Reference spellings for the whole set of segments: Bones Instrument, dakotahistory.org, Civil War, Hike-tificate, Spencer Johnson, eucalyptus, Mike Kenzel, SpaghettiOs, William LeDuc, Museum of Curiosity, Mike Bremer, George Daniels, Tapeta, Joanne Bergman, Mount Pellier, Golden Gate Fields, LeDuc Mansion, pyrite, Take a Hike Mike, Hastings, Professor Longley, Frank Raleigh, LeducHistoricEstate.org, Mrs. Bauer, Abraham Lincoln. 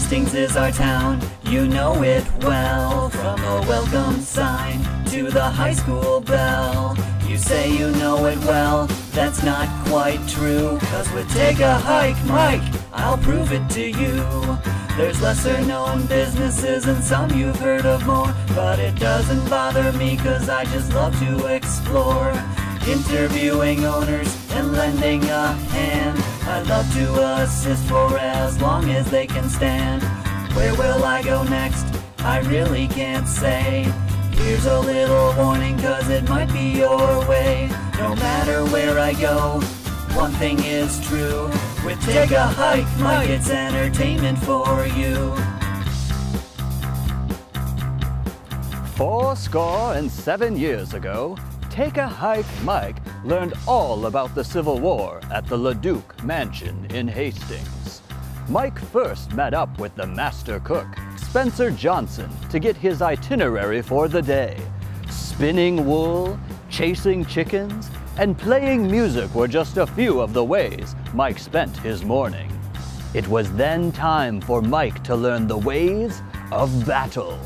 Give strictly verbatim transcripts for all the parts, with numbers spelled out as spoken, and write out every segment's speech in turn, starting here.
Hastings is our town, you know it well. From a welcome sign to the high school bell, you say you know it well, that's not quite true. Cause with Take a Hike Mike, I'll prove it to you. There's lesser known businesses and some you've heard of more, but it doesn't bother me cause I just love to explore. Interviewing owners and lending a hand, I'd love to assist for as long as they can stand. Where will I go next? I really can't say. Here's a little warning cause it might be your way. No matter where I go, one thing is true. With Take a Hike Mike, it's entertainment for you. Four score and seven years ago, Take a Hike Mike learned all about the Civil War at the LeDuc Mansion in Hastings. Mike first met up with the master cook, Spencer Johnson, to get his itinerary for the day. Spinning wool, chasing chickens, and playing music were just a few of the ways Mike spent his morning. It was then time for Mike to learn the ways of battle.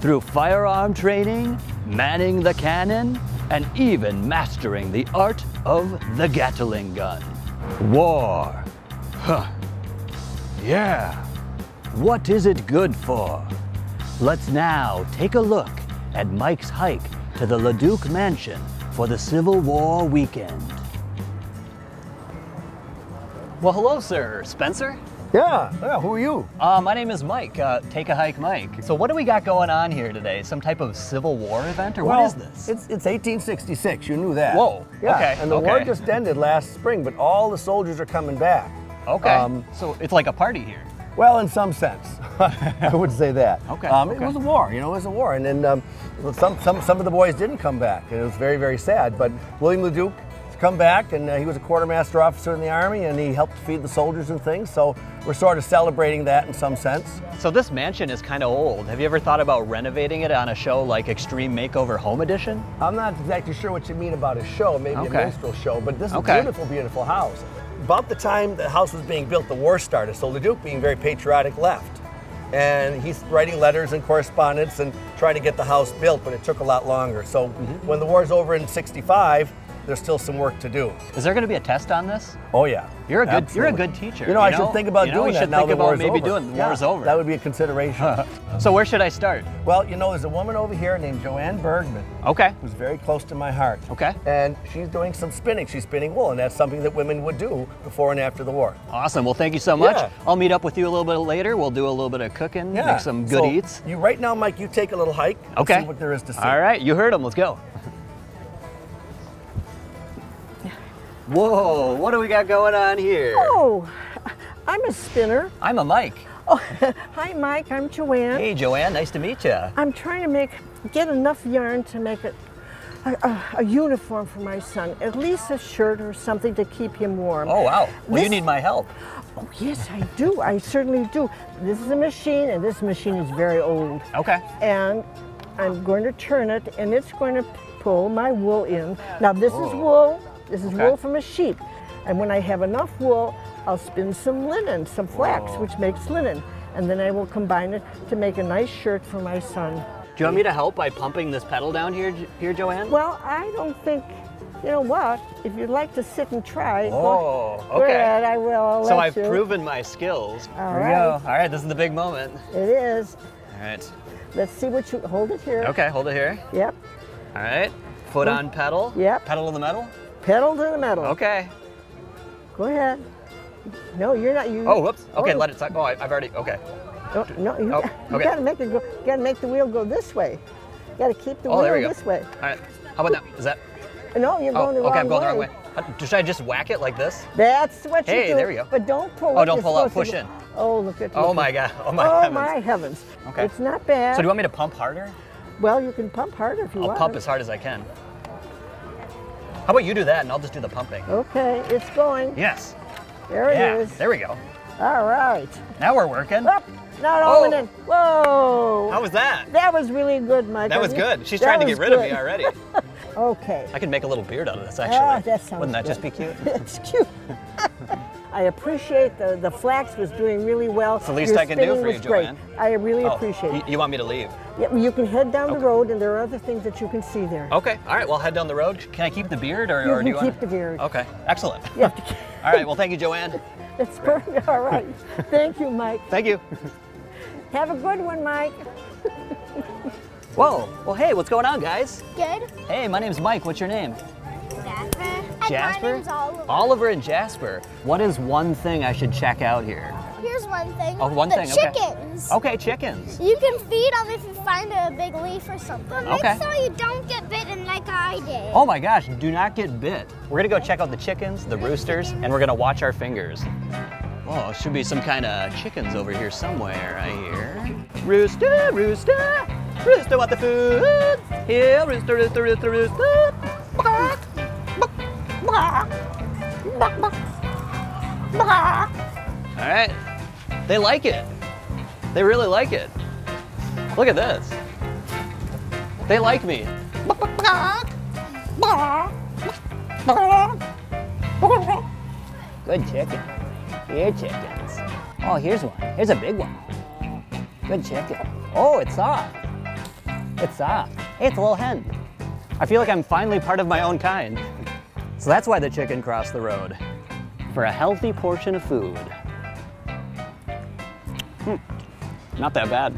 Through firearm training, manning the cannon, and even mastering the art of the Gattling Gun. War. Huh. Yeah. What is it good for? Let's now take a look at Mike's hike to the LeDuc Mansion for the Civil War weekend. Well, hello, sir. Spencer? Yeah, yeah, who are you? Uh, my name is Mike, uh, Take a Hike Mike. So what do we got going on here today? Some type of Civil War event, or well, what is this? It's, it's eighteen sixty-six, you knew that. Whoa, yeah, okay. And the okay. war just ended last spring, but all the soldiers are coming back. Okay, um, so it's like a party here. Well, in some sense, I would say that. Okay, um, okay. It was a war, you know, it was a war. And then um, some, some, some of the boys didn't come back, and it was very, very sad. But William LeDuc come back, and uh, he was a quartermaster officer in the Army, and he helped feed the soldiers and things, so we're sort of celebrating that in some sense. So this mansion is kind of old. Have you ever thought about renovating it on a show like Extreme Makeover Home Edition? I'm not exactly sure what you mean about a show, maybe okay. a minstrel show, but this is okay. a beautiful, beautiful house. About the time the house was being built, the war started, so LeDuc, being very patriotic, left. And he's writing letters and correspondence and trying to get the house built, but it took a lot longer. So mm-hmm. when the war's over in sixty-five, there's still some work to do. Is there going to be a test on this? Oh yeah, you're a good Absolutely. you're a good teacher. You know, you know I should think about you know, doing that now the war's over. Maybe doing the yeah, war's over. That would be a consideration. So where should I start? Well, you know, there's a woman over here named Joanne Bergman. Okay. Who's very close to my heart. Okay. And she's doing some spinning. She's spinning wool, and that's something that women would do before and after the war. Awesome. Well, thank you so much. Yeah. I'll meet up with you a little bit later. We'll do a little bit of cooking, yeah. make some good so eats. You right now, Mike. You take a little hike. Okay. And see what there is to see. All right. You heard them. Let's go. Whoa, what do we got going on here? Oh, I'm a spinner. I'm a Mike. Oh, hi Mike, I'm Joanne. Hey Joanne, nice to meet you. I'm trying to make, get enough yarn to make it a, a, a uniform for my son. At least a shirt or something to keep him warm. Oh wow, well this, you need my help. Oh yes, I do, I certainly do. This is a machine, and this machine is very old. Okay. And I'm going to turn it, and it's going to pull my wool in. Now this Whoa. is wool. This is okay. wool from a sheep, and when I have enough wool, I'll spin some linen, some flax, Whoa. which makes linen, and then I will combine it to make a nice shirt for my son. Do you want me to help by pumping this pedal down here, here, Joanne? Well, I don't think, you know what, if you'd like to sit and try, oh, go, okay. go ahead, I will, I'll So I've you. proven my skills. All right. All right, this is the big moment. It is. All right. Let's see what you, hold it here. Okay, hold it here. Yep. All right, foot well, on pedal. Yep. Pedal to the metal. Pedal to the metal. Okay. Go ahead. No, you're not. You. Oh, whoops. Okay, oh. let it suck. Oh, I, I've already. Okay. No, no you, oh, you okay. gotta make it go. Gotta make the wheel go this way. You gotta keep the oh, wheel there we go. this way. All right. How about that? Is that? No, you're oh, going the wrong way. Okay, I'm going way. the wrong way. Should I just whack it like this? That's what you hey, do. Hey, there we go. But don't pull. Oh, don't pull out. Push in. Oh, look at. Look oh my God. Oh my oh, heavens. Oh my heavens. Okay. It's not bad. So do you want me to pump harder? Well, you can pump harder if you I'll want. I'll pump as hard as I can. How about you do that, and I'll just do the pumping. Okay, it's going. Yes. There yeah, it is. There we go. All right. Now we're working. Up, not all in. Whoa. How was that? That was really good, Mike. That was good. She's that trying to get rid good. of me already. Okay. I can make a little beard out of this, actually. Oh, that sounds Wouldn't that good. just be cute? It's cute. I appreciate the, the flax was doing really well. It's the least I can do for you, Joanne. I really oh, appreciate it. You want me to leave? Yeah, you can head down okay. the road, and there are other things that you can see there. Okay. All right. Well, head down the road. Can I keep the beard, or, you or can do you keep want... the beard? Okay. Excellent. You have to keep... All right. Well, thank you, Joanne. It's perfect. All right. Thank you, Mike. Thank you. Have a good one, Mike. Whoa. Well, hey, what's going on, guys? Good. Hey, my name's Mike. What's your name? Jasper. Jasper? My name's Oliver. Oliver and Jasper. What is one thing I should check out here? Here's one thing. Oh, one the thing. Chickens. Okay. okay, chickens. You can feed them if you find a big leaf or something. But make okay. sure you don't get bitten like I did. Oh my gosh, do not get bit. We're gonna go okay. check out the chickens, the roosters, and we're gonna watch our fingers. Oh, should be some kind of chickens over here somewhere, I hear. Rooster, rooster, rooster want the food. Here, rooster, rooster, rooster, rooster. Bark, bark, bark, bark, bark. All right, they like it. They really like it. Look at this. They like me. Good chicken. Here, chickens. Oh, here's one. Here's a big one. Good chicken. Oh, it's soft. It's soft. Hey, it's a little hen. I feel like I'm finally part of my own kind. So that's why the chicken crossed the road. For a healthy portion of food. Hmm, not that bad.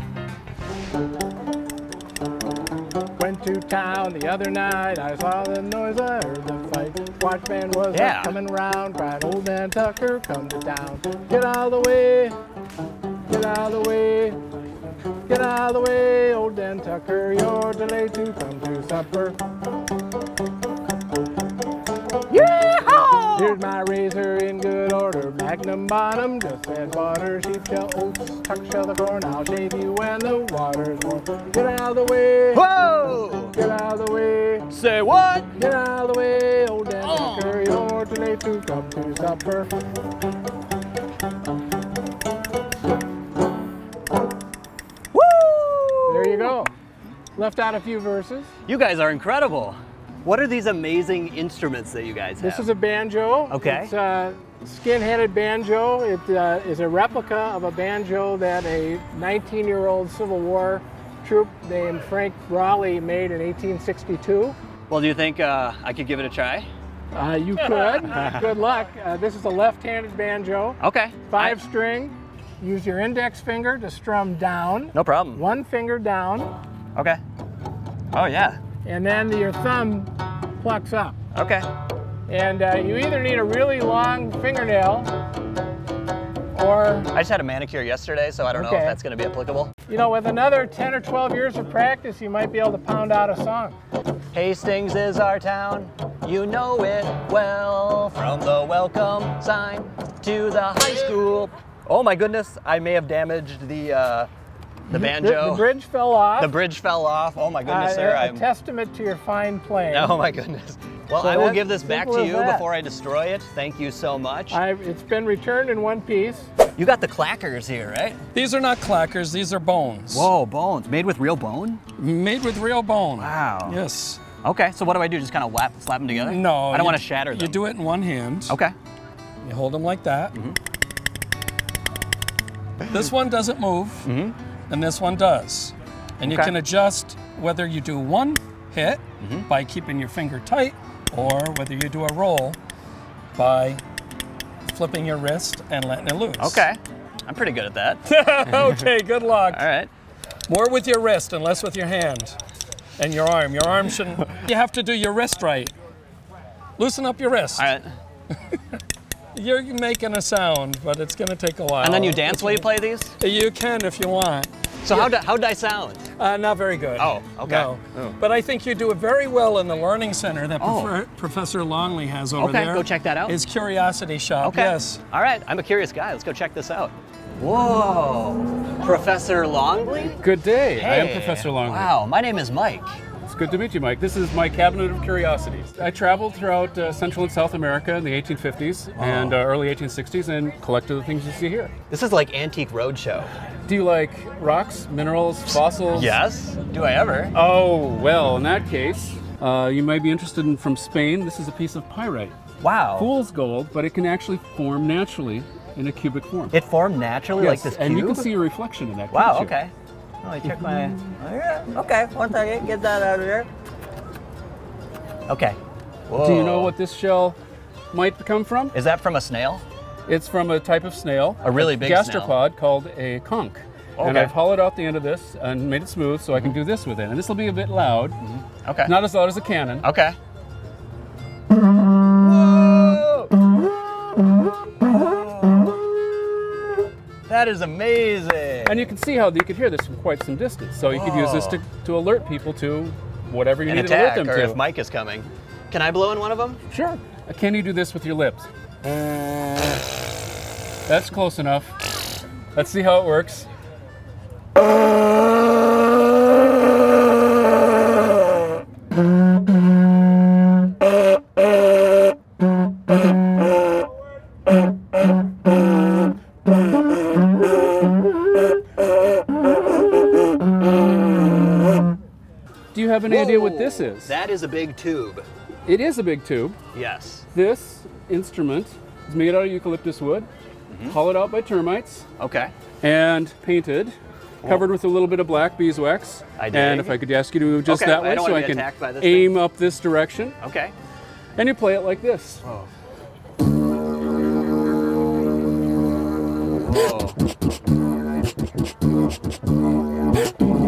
Went to town the other night. I saw the noise, I heard the fight. Watchman was yeah. up coming round. Cried, old man Tucker, come to town. Get out of the way, get out of the way. Get out of the way, old Dan Tucker. You're delayed to come to supper. Yeehaw! Here's my razor in good order. Magnum bottom, just add water. Sheep shell, oats, tuck shell, the corn. I'll shave you when the water's warm. Get out of the way. Whoa! Get out of the way. Say what? Get out of the way, old Dan oh. Tucker. You're delayed to come to supper. There you go. Left out a few verses. You guys are incredible. What are these amazing instruments that you guys have? This is a banjo. Okay. It's a skin-headed banjo. It uh, is a replica of a banjo that a nineteen-year-old Civil War troop named Frank Raleigh made in eighteen sixty-two. Well, do you think uh, I could give it a try? Uh, you could. Good luck. Uh, this is a left-handed banjo. Okay. Five I string. Use your index finger to strum down. No problem. One finger down. Okay. Oh, yeah. And then your thumb plucks up. Okay. And uh, you either need a really long fingernail or... I just had a manicure yesterday, so I don't okay. know if that's going to be applicable. You know, with another ten or twelve years of practice, you might be able to pound out a song. Hastings is our town. You know it well. From the welcome sign to the high school. Oh my goodness, I may have damaged the uh, the banjo. The, the bridge fell off. The bridge fell off. Oh my goodness, uh, sir. A I'm... testament to your fine playing. Oh my goodness. Well, so I will give this back to you that. before I destroy it. Thank you so much. I've, it's been returned in one piece. You got the clackers here, right? These are not clackers, these are bones. Whoa, bones. Made with real bone? Made with real bone. Wow. Yes. Okay, so what do I do? Just kind of lap, slap them together? No. I don't you, want to shatter them. You do it in one hand. Okay. You hold them like that. Mm-hmm. This one doesn't move, mm-hmm. and this one does. And okay. you can adjust whether you do one hit mm-hmm. by keeping your finger tight, or whether you do a roll by flipping your wrist and letting it loose. Okay, I'm pretty good at that. Okay, good luck. All right. More with your wrist and less with your hand and your arm. Your arm shouldn't, you have to do your wrist right. Loosen up your wrist. All right. You're making a sound, but it's going to take a while. And then you dance while you play these? You can if you want. So yeah. how do, how'd do I sound? Uh, not very good. Oh, okay. No. Oh. But I think you do it very well in the Learning Center that oh. Professor Longley has over okay, there. Okay, go check that out. His Curiosity Shop, okay. yes. All right, I'm a curious guy. Let's go check this out. Whoa, Professor Longley? Good day. Hey. I am Professor Longley. Wow, my name is Mike. It's good to meet you, Mike. This is my cabinet of curiosities. I traveled throughout uh, Central and South America in the eighteen fifties wow. and uh, early eighteen sixties and collected the things you see here. This is like Antique Roadshow. Do you like rocks, minerals, fossils? Yes. Do I ever? Oh, well, in that case, uh, you might be interested in from Spain. This is a piece of pyrite. Wow. Fool's gold, but it can actually form naturally in a cubic form. It formed naturally, yes, like this cube? And you can see a reflection in that. Wow, okay. Oh, I check my... Okay, one second, get that out of here. Okay. Whoa. Do you know what this shell might come from? Is that from a snail? It's from a type of snail. A really big gastropod snail. Called a conch. Okay. And I've hollowed out the end of this and made it smooth so I can do this with it. And this will be a bit loud. Mm-hmm. Okay. Not as loud as a cannon. Okay. Whoa. That is amazing. And you can see how you could hear this from quite some distance. So you Whoa. could use this to, to alert people to whatever you An need attack, to alert them or to. If Mike is coming. Can I blow in one of them? Sure. Can you do this with your lips? That's close enough. Let's see how it works. Do you have any Whoa, idea what this is? That is a big tube. It is a big tube. Yes. This instrument is made out of eucalyptus wood, mm-hmm. hollowed out by termites. Okay. And painted, Whoa. covered with a little bit of black beeswax. I did. And if I could ask you to just okay, that way so I can aim thing. up this direction. Okay. And you play it like this. Whoa. Whoa.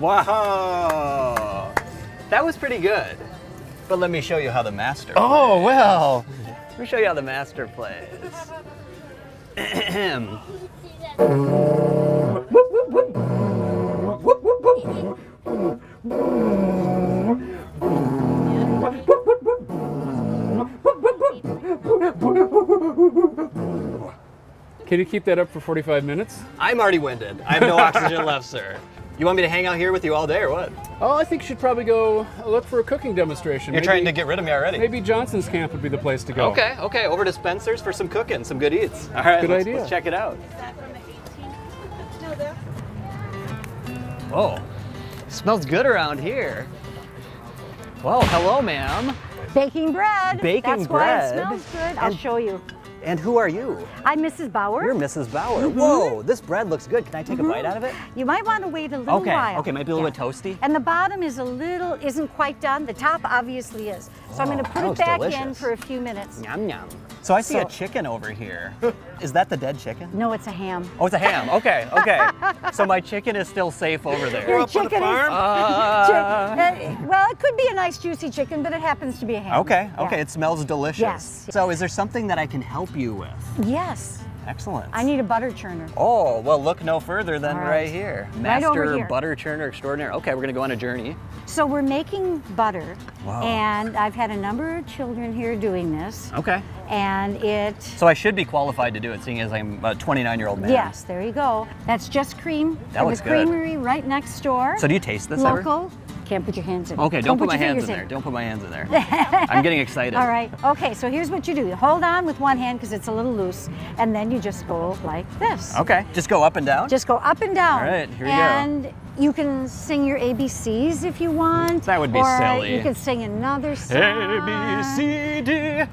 Wow, that was pretty good. But let me show you how the master plays. Oh, well. Let me show you how the master plays. Can you keep that up for forty-five minutes? I'm already winded. I have no oxygen left, sir. You want me to hang out here with you all day or what? Oh, I think you should probably go look for a cooking demonstration. You're maybe, trying to get rid of me already. Maybe Johnson's camp would be the place to go. Okay, okay, over to Spencer's for some cooking, some good eats. All right, good let's, idea. let's check it out. Is that from the eighteenth? No, there. Whoa, smells good around here. Well, hello, ma'am. Baking bread. Baking That's bread. That's why it smells good. I'll and, show you. And who are you? I'm Missus Bauer. You're Missus Bauer. Mm-hmm. Whoa, this bread looks good. Can I take mm-hmm. a bite out of it? You might want to wait a little okay. while. Okay, might be a little yeah. bit toasty. And the bottom is a little, isn't quite done. The top obviously is. So oh, I'm going to put it back delicious. in for a few minutes. Yum, yum. So I see so, a chicken over here. Is that the dead chicken? No, it's a ham. Oh, it's a ham. Okay, okay. So my chicken is still safe over there. Your We're chicken up on the farm? Is, uh, chicken. Uh, well, it could be a nice juicy chicken, but it happens to be a ham. Okay, okay. Yeah. It smells delicious. Yes. So is there something that I can help you with? Yes. Excellent. I need a butter churner. Oh, well, look no further than right. right here. Master right over here. Butter churner extraordinaire. Okay, we're gonna go on a journey. So we're making butter, Whoa. and I've had a number of children here doing this. Okay. And it... So I should be qualified to do it, seeing as I'm a twenty-nine-year-old man. Yes, there you go. That's Just Cream. That looks good. There's a creamery right next door. So do you taste this ever? Local. Can't put your hands in. Okay, don't, don't put, put my hands in, in there. Don't put my hands in there. I'm getting excited. All right. Okay, so here's what you do. You hold on with one hand because it's a little loose, and then you just go like this. Okay. Just go up and down? Just go up and down. All right, here we and go. And you can sing your A B Cs if you want. That would be or silly. You can sing another song. A B C D E F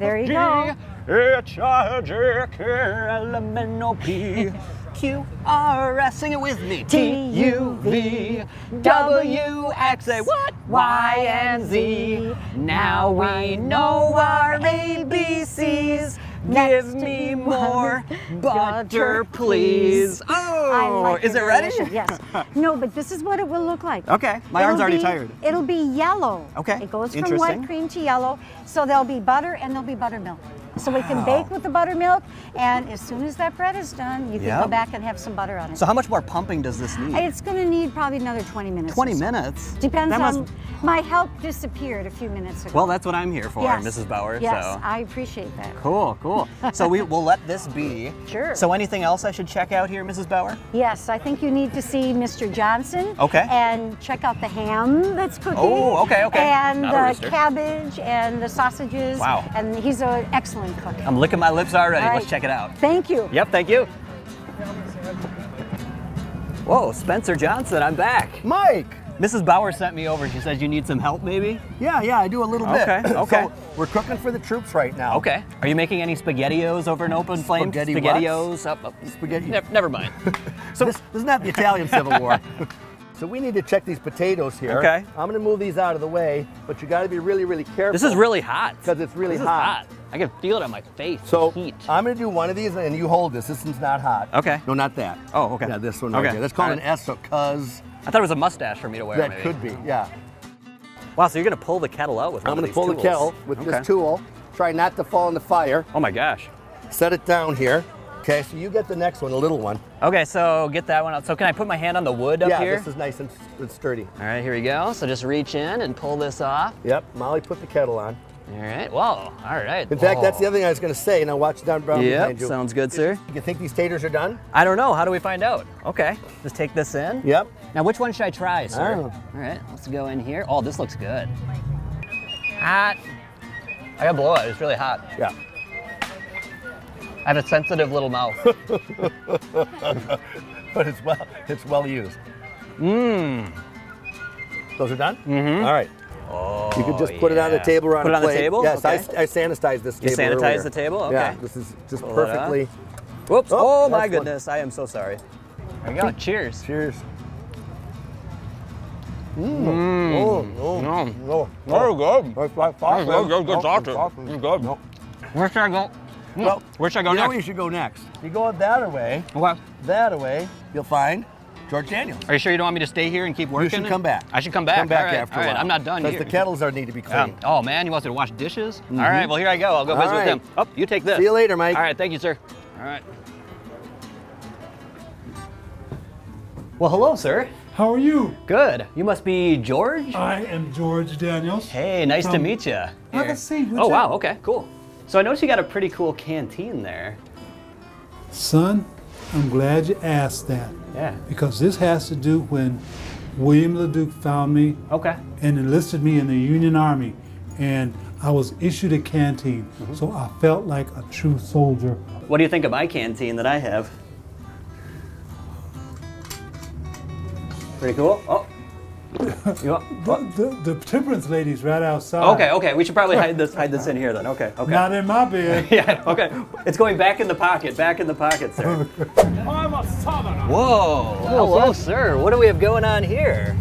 G. There you go. H I J K L M N O P. Q R S, sing it with me. T U V W X A Y and Z. Now we know our A B Cs. Give me more butter, please. Oh, like is it ready? Yes. No, but this is what it will look like. Okay, my arm's already tired. It'll be yellow. Okay, it goes from white cream to yellow. So there'll be butter and there'll be buttermilk. So we can bake with the buttermilk, and as soon as that bread is done, you can yep. go back and have some butter on it. So how much more pumping does this need? It's going to need probably another twenty minutes. twenty minutes? Depends must... on... My help disappeared a few minutes ago. Well, that's what I'm here for, yes. Missus Bauer. Yes, so. I appreciate that. Cool, cool. So we will let this be. Sure. So anything else I should check out here, Missus Bauer? Yes, I think you need to see Mister Johnson. Okay. And check out the ham that's cooking. Oh, okay, okay. And Not the cabbage and the sausages. Wow. And he's an excellent cook. I'm licking my lips already. Right. Let's check it out. Thank you. Yep, thank you. Whoa, Spencer Johnson, I'm back. Mike! Missus Bauer sent me over. She says you need some help, maybe? Yeah, yeah, I do a little bit. Okay, okay. So we're cooking for the troops right now. Okay. Are you making any SpaghettiOs over an open flame? Spaghetti SpaghettiOs? Up, up. Spaghetti. Ne never mind. So this, this is not the Italian Civil War. So we need to check these potatoes here. Okay. I'm going to move these out of the way, but you got to be really, really careful. This is really hot. Because it's really this hot. Is hot. I can feel it on my face. So heat. I'm going to do one of these, and you hold this. This one's not hot. Okay. No, not that. Oh, okay. Yeah, this one right okay. here. That's called right. an S, so cuz. I thought it was a mustache for me to wear. That maybe. could be, yeah. Wow, so you're going to pull the kettle out with one I'm going to pull tools. the kettle with okay. this tool. Try not to fall in the fire. Oh my gosh. Set it down here. Okay, so you get the next one, a little one. Okay, so get that one out. So can I put my hand on the wood up yeah, here? Yeah, this is nice and sturdy. All right, here we go. So just reach in and pull this off. Yep, Molly put the kettle on. All right, whoa, all right. In fact, whoa. that's the other thing I was gonna say, and I'll watch down brown yep, behind you. Sounds good, sir. You think these taters are done? I don't know, how do we find out? Okay, just take this in. Yep. Now, which one should I try, sir? All right, let's go in here. Oh, this looks good. Hot. I gotta blow it, it's really hot. Yeah. I have a sensitive little mouth. But it's well, it's well used. Mmm. Those are done? Mm-hmm. All right. Oh, you could just put yeah. it on the table or on put a plate. Put it on the table? Yes, okay. I, I sanitized this table. You sanitized earlier. the table? Okay. Yeah, this is just Pull perfectly. Whoops, oh, oh my goodness, one. I am so sorry. There you go, cheers. Cheers. Mmm. Mm. Oh, no. No. Very good. That's my sauce. That's good, good sauce. It's good. No. Where should I go? Well, where should I go you next? You know where you should go next? You go that away. What? That away, you'll find George Daniels. Are you sure you don't want me to stay here and keep working? You should come back. I should come back. Come back all right, after all right. a while. I'm not done here. Because the kettles are need to be cleaned. Yeah. Oh man, he wants me to wash dishes? Mm-hmm. All right, well here I go. I'll go visit right. with him. Oh, you take this. See you later, Mike. All right, thank you, sir. All right. Well, hello, sir. How are you? Good. You must be George? I am George Daniels. Hey, nice um, to meet you. Have a seat. Oh wow, you? okay, cool. So I noticed you got a pretty cool canteen there. Son, I'm glad you asked that. Yeah. Because this has to do when William LeDuc found me okay. and enlisted me in the Union Army, and I was issued a canteen, mm-hmm. so I felt like a true soldier. What do you think of my canteen that I have? Pretty cool. Oh. the, the, the temperance lady's right outside. Okay, okay, we should probably hide this hide this in here then. Okay, okay. Not in my bed. Yeah, okay. It's going back in the pocket, back in the pocket, sir. I'm a southerner. Whoa. Hello, Hello sir. What do we have going on here?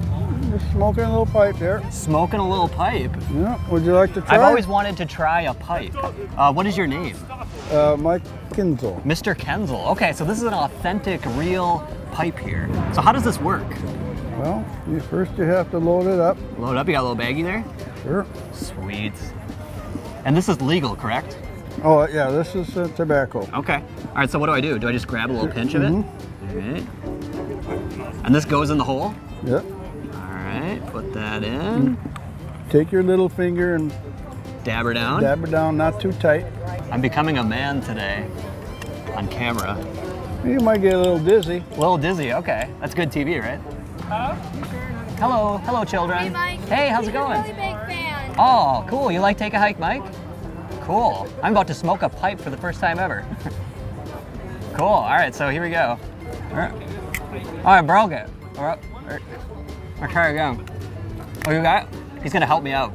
We're smoking a little pipe here. Smoking a little pipe? Yeah, would you like to try? I've always wanted to try a pipe. Uh, what is your name? Uh, Mike Kenzel. Mister Kenzel. Okay, so this is an authentic, real pipe here. So how does this work? Well, you first you have to load it up. Load up? You got a little baggie there? Sure. Sweet. And this is legal, correct? Oh, yeah, this is uh, tobacco. Okay. All right, so what do I do? Do I just grab a little pinch of it? Mm-hmm. All right. And this goes in the hole? Yep. All right, put that in. Take your little finger and... Dab her down? Dab her down, not too tight. I'm becoming a man today on camera. You might get a little dizzy. A little dizzy, okay. That's good T V, right? Hello, hello children. Hey Mike. Hey, how's it going? I'm a really big fan. Oh, cool. You like Take a Hike, Mike? Cool. I'm about to smoke a pipe for the first time ever. Cool. All right, so here we go. All right, oh, I broke it. All right, I'll try again. Oh, you got it? He's going to help me out.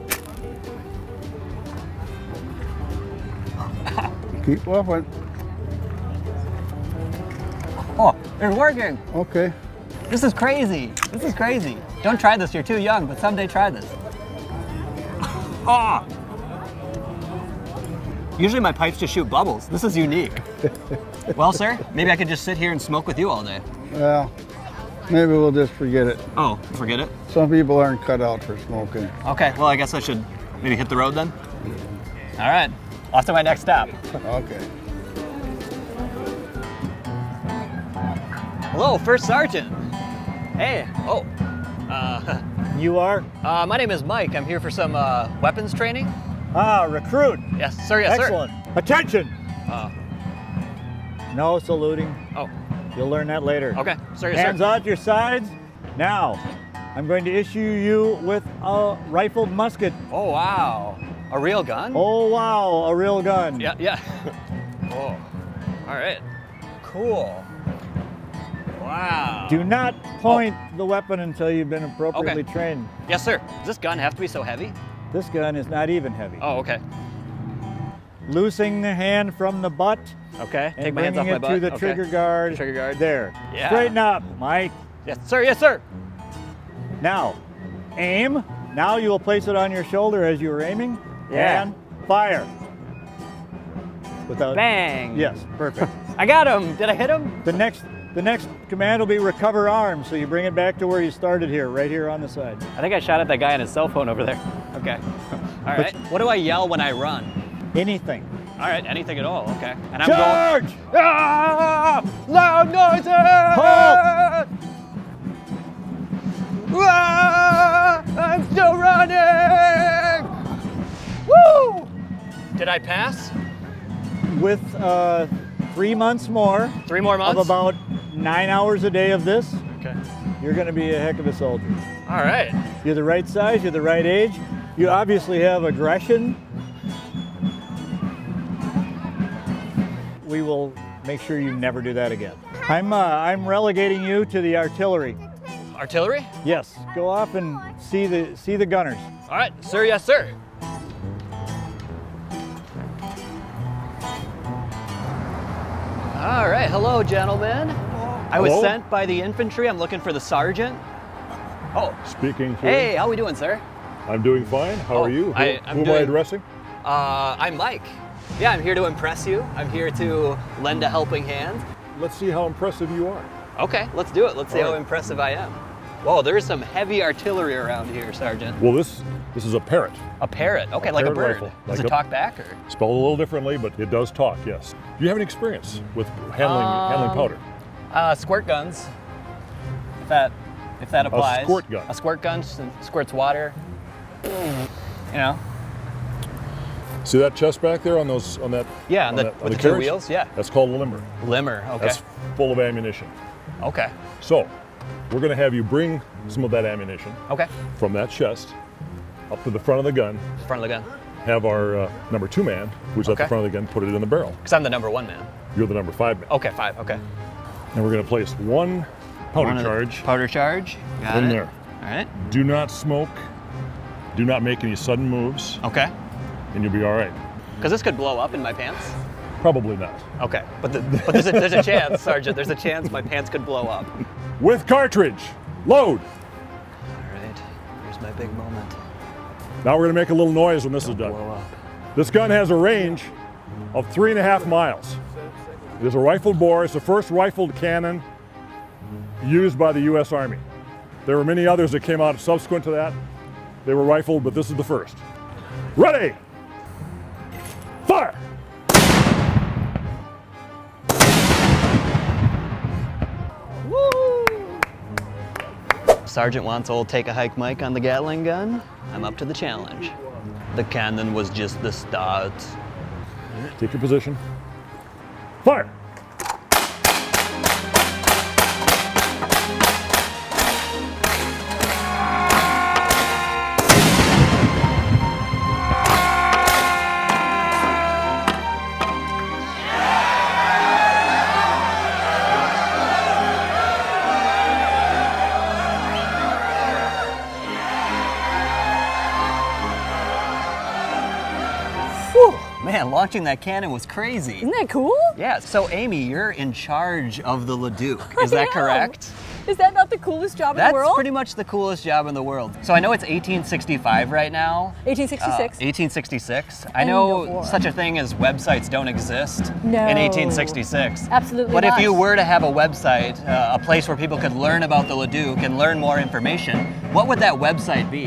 Keep puffing. Oh, it's working. Okay. This is crazy. This is crazy. Don't try this. You're too young, but someday try this. Ah! Usually my pipes just shoot bubbles. This is unique. Well, sir, maybe I could just sit here and smoke with you all day. Well, maybe we'll just forget it. Oh, forget it? Some people aren't cut out for smoking. Okay, well, I guess I should maybe hit the road then. All right, off to my next stop. Okay. Hello, First Sergeant. Hey, oh, uh, you are? Uh, my name is Mike. I'm here for some uh, weapons training. Ah, recruit. Yes, sir, yes, Excellent. sir. Excellent. Attention! Uh, no saluting. Oh. You'll learn that later. Okay, sir, yes, Hands sir. out your sides. Now, I'm going to issue you with a rifled musket. Oh, wow. A real gun? Oh, wow, a real gun. Yeah, yeah. Oh, all right. Cool. Wow. Do not point oh. the weapon until you've been appropriately okay. trained. Yes, sir. Does this gun have to be so heavy? This gun is not even heavy. Oh, okay. Loosing the hand from the butt. Okay. Take my hands off my butt. And bringing it to the okay. trigger guard. The trigger guard. There. Yeah. Straighten up, Mike. Yes, sir. Yes, sir. Now, aim. Now you will place it on your shoulder as you were aiming. Yeah. And fire. Without bang. Yes, perfect. I got him. Did I hit him? The next, the next command will be recover arm. So you bring it back to where you started here, right here on the side. I think I shot at that guy on his cell phone over there. Okay. All right. But, what do I yell when I run? Anything. All right, anything at all. Okay. And I'm Charge! Going. Ah! Loud noises! Halt! Ah! I'm still running! Woo! Did I pass? With uh, three months more. Three more months? Of about nine hours a day of this. Okay. You're going to be a heck of a soldier. All right. You're the right size, you're the right age. You obviously have aggression. We will make sure you never do that again. I'm, uh, I'm relegating you to the artillery. Artillery? Yes. Go off and see the, see the gunners. All right, sir, yes, sir. All right, hello, gentlemen. I was hello? sent by the infantry. I'm looking for the sergeant. Oh. Speaking to Hey, you. How we doing, sir? I'm doing fine. How oh, are you? Who, I, I'm who doing, am I addressing? Uh, I'm Mike. Yeah, I'm here to impress you. I'm here to lend a helping hand. Let's see how impressive you are. Okay, let's do it. Let's see right. how impressive I am. Whoa, there is some heavy artillery around here, Sergeant. Well, this this is a parrot. A parrot? Okay, a like parrot a bird. Rifle. Does like it talk back? Or? Spelled a little differently, but it does talk, yes. Do you have any experience with handling um, handling powder? Uh, squirt guns, if that, if that applies. A squirt gun. A squirt gun squirts water, you know. See that chest back there on those on that? Yeah, on the, that, with on the, the two carriage? Wheels, yeah. That's called a limber. Limber, okay. That's full of ammunition. Okay. So, we're gonna have you bring some of that ammunition okay. from that chest up to the front of the gun. Front of the gun. Have our uh, number two man, who's okay. at the front of the gun, put it in the barrel. Because I'm the number one man. You're the number five man. Okay, five, okay. And we're gonna place one powder one charge. Powder charge, got in it. there. All right. Do not smoke, do not make any sudden moves. Okay. And you'll be all right. Because this could blow up in my pants? Probably not. Okay, but, the, but there's, a, there's a chance, Sergeant. There's a chance my pants could blow up. With cartridge, load. All right, here's my big moment. Now we're gonna make a little noise when this Don't is done. Blow up. This gun has a range of three and a half miles. It is a rifled bore. It's the first rifled cannon used by the U S Army. There were many others that came out subsequent to that. They were rifled, but this is the first. Ready! Fire! Woo! Sergeant wants old Take a Hike Mike on the Gattling gun. I'm up to the challenge. The cannon was just the start. Take your position. Fire! Man, launching that cannon was crazy. Isn't that cool? Yeah, so Amy, you're in charge of the LeDuc, is that correct? Is that not the coolest job That's in the world? That's pretty much the coolest job in the world. So I know it's eighteen sixty-five right now. eighteen sixty-six. Uh, eighteen sixty-six. I know such a thing as websites don't exist no. in eighteen sixty-six. Absolutely But not. If you were to have a website, uh, a place where people could learn about the LeDuc and learn more information, what would that website be?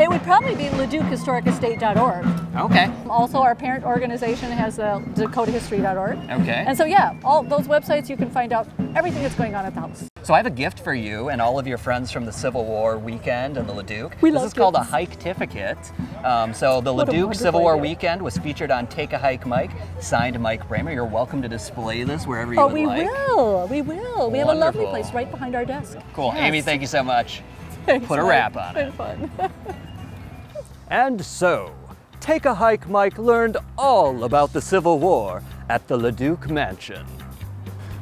It would probably be Leduc Historic Estate dot org. Okay. Also, our parent organization has uh, dakota history dot org. Okay. And so, yeah, all those websites, you can find out everything that's going on at the house. So I have a gift for you and all of your friends from the Civil War weekend and the LeDuc. We this love is gifts. Called a Hike-tificate. Um, so the what LeDuc Civil War idea. Weekend was featured on Take a Hike Mike, signed Mike Bremer. You're welcome to display this wherever you oh, would we like. Oh, we will. We will. Wonderful. We have a lovely place right behind our desk. Cool. Yes. Amy, thank you so much. Thanks, Put a wrap on it. It's been fun. And so, Take a Hike Mike learned all about the Civil War at the LeDuc Mansion.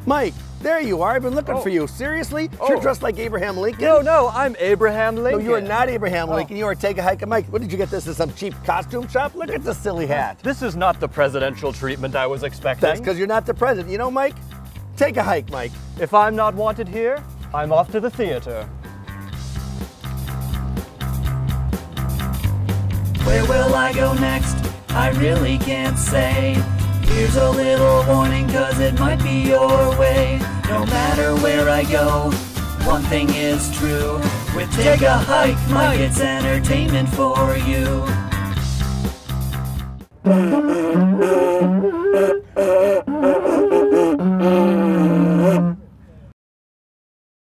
Mike, there you are. I've been looking oh. for you. Seriously? Oh. You're dressed like Abraham Lincoln. No, no, I'm Abraham Lincoln. No, you are not Abraham Lincoln. Oh. You are Take a Hike Mike. What did you get this at some cheap costume shop? Look at this silly hat. This is not the presidential treatment I was expecting. That's because you're not the president. You know, Mike, take a hike, Mike. If I'm not wanted here, I'm off to the theater. Where will I go next? I really can't say. Here's a little warning, cause it might be your way. No matter where I go, one thing is true. With Take a Hike Mike, it's entertainment for you.